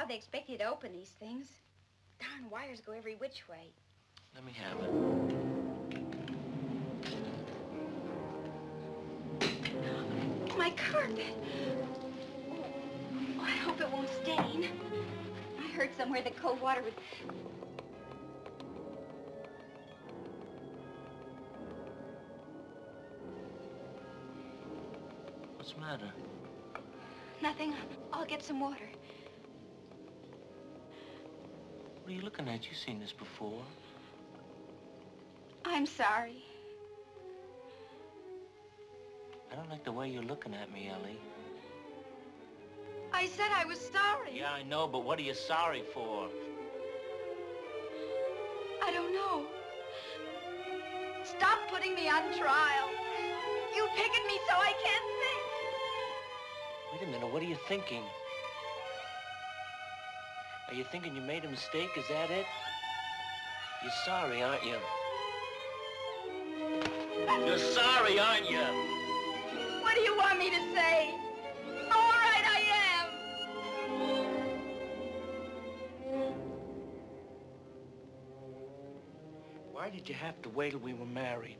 how they expect you to open these things. Darn wires go every which way. Let me have it. My carpet. Oh, I hope it won't stain. I heard somewhere that cold water would... What's the matter? Nothing. I'll get some water. What are you looking at? You've seen this before. I'm sorry. I don't like the way you're looking at me, Ellie. I said I was sorry. Yeah, I know, but what are you sorry for? I don't know. Stop putting me on trial. You picking me so I can't think. Wait a minute, what are you thinking? Are you thinking you made a mistake? Is that it? You're sorry, aren't you? You're sorry, aren't you? What do you want me to say? All right, I am. Why did you have to wait till we were married?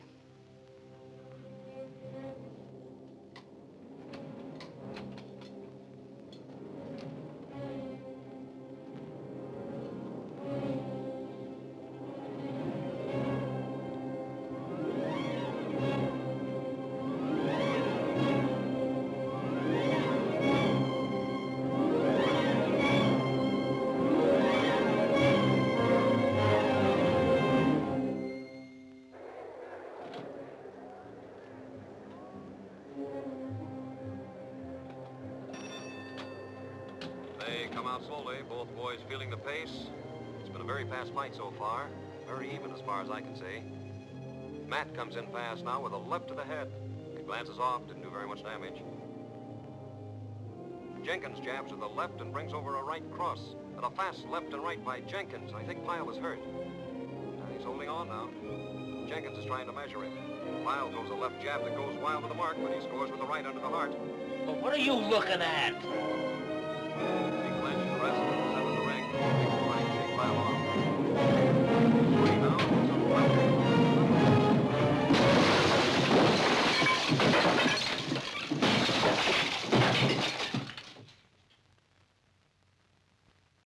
Both boys feeling the pace. It's been a very fast fight so far. Very even as far as I can see. Matt comes in fast now with a left to the head. He glances off, didn't do very much damage. Jenkins jabs with the left and brings over a right cross. And a fast left and right by Jenkins. I think Pyle is hurt. He's holding on now. Jenkins is trying to measure him. Pyle goes a left jab that goes wild to the mark, but he scores with the right under the heart. But what are you looking at? He clenches the rest of the ring. Big flying kick by Long.